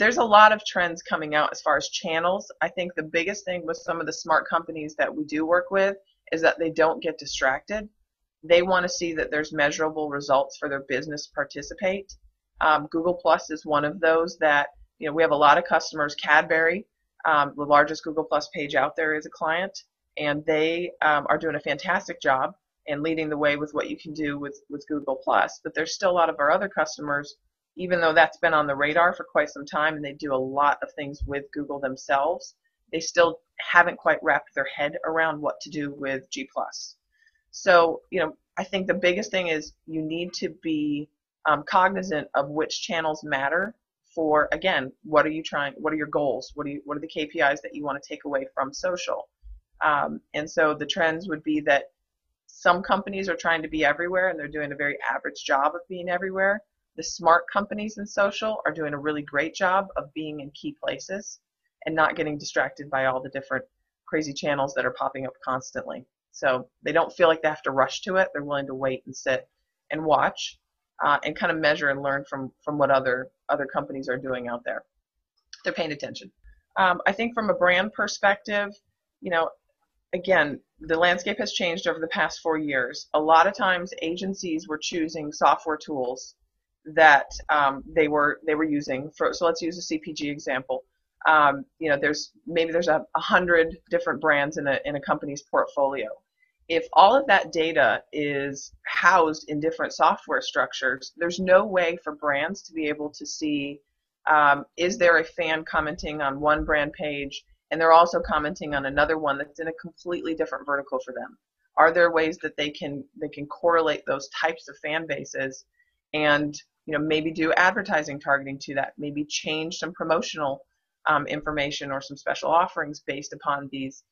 there's a lot of trends coming out as far as channels. I think the biggest thing with some of the smart companies that we do work with is that they don't get distracted. They want to see that there's measurable results for their business participate. Google Plus is one of those that, you know, we have a lot of customers. Cadbury, the largest Google Plus page out there, is a client, and they are doing a fantastic job and leading the way with what you can do with Google Plus. But there's still a lot of our other customers, even though that's been on the radar for quite some time and they do a lot of things with Google themselves, they still haven't quite wrapped their head around what to do with G+. So, you know, I think the biggest thing is you need to be cognizant of which channels matter for, again, what are you trying, what are your goals, what are the KPIs that you want to take away from social? And so the trends would be that some companies are trying to be everywhere and they're doing a very average job of being everywhere. The smart companies in social are doing a really great job of being in key places and not getting distracted by all the different crazy channels that are popping up constantly. So they don't feel like they have to rush to it. They're willing to wait and sit and watch and kind of measure and learn from what other companies are doing out there. They're paying attention. I think from a brand perspective, you know, again, the landscape has changed over the past 4 years. A lot of times agencies were choosing software tools that they were using for, so let's use a CPG example. You know, maybe there's 100 different brands in a company's portfolio. If all of that data is housed in different software structures, there's no way for brands to be able to see, is there a fan commenting on one brand page and they're also commenting on another one that's in a completely different vertical for them? Are there ways that they can correlate those types of fan bases and, you know, maybe do advertising targeting to that, maybe change some promotional information or some special offerings based upon these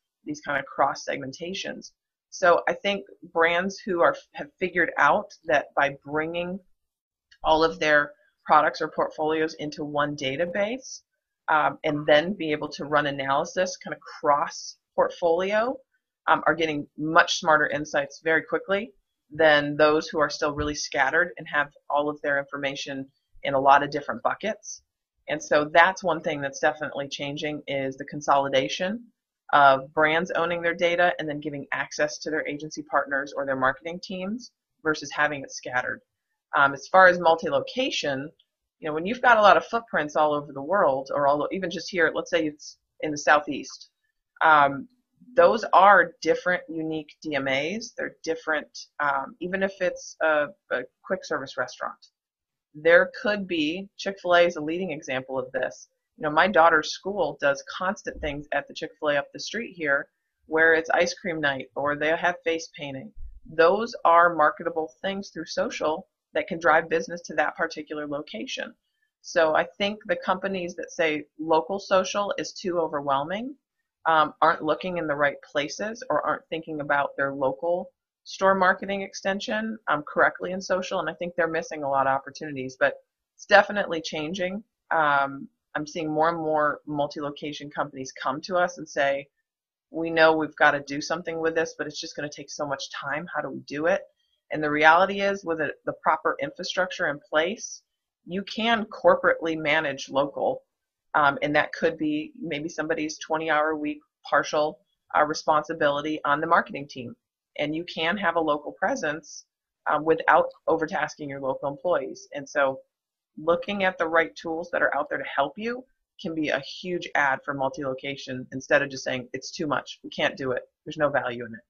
kind of cross segmentations? So I think brands who have figured out that by bringing all of their products or portfolios into one database and then be able to run analysis kind of cross portfolio are getting much smarter insights very quickly than those who are still really scattered and have all of their information in a lot of different buckets. And so that's one thing that's definitely changing, is the consolidation of brands owning their data and then giving access to their agency partners or their marketing teams versus having it scattered. As far as multi-location, you know, when you've got a lot of footprints all over the world, or even just here, let's say it's in the Southeast, those are different, unique DMAs. They're different, even if it's a quick service restaurant. There could be, Chick-fil-A is a leading example of this. You know, my daughter's school does constant things at the Chick-fil-A up the street here, where it's ice cream night or they have face painting. Those are marketable things through social that can drive business to that particular location. So I think the companies that say local social is too overwhelming aren't looking in the right places or aren't thinking about their local store marketing extension correctly in social, and I think they're missing a lot of opportunities. But it's definitely changing. I'm seeing more and more multi-location companies come to us and say, we know we've got to do something with this, but it's just going to take so much time. How do we do it? And the reality is, with the proper infrastructure in place, you can corporately manage local, and that could be maybe somebody's 20-hour-a-week partial responsibility on the marketing team. And you can have a local presence without overtasking your local employees. And so looking at the right tools that are out there to help you can be a huge add for multi-location, instead of just saying it's too much, we can't do it, there's no value in it.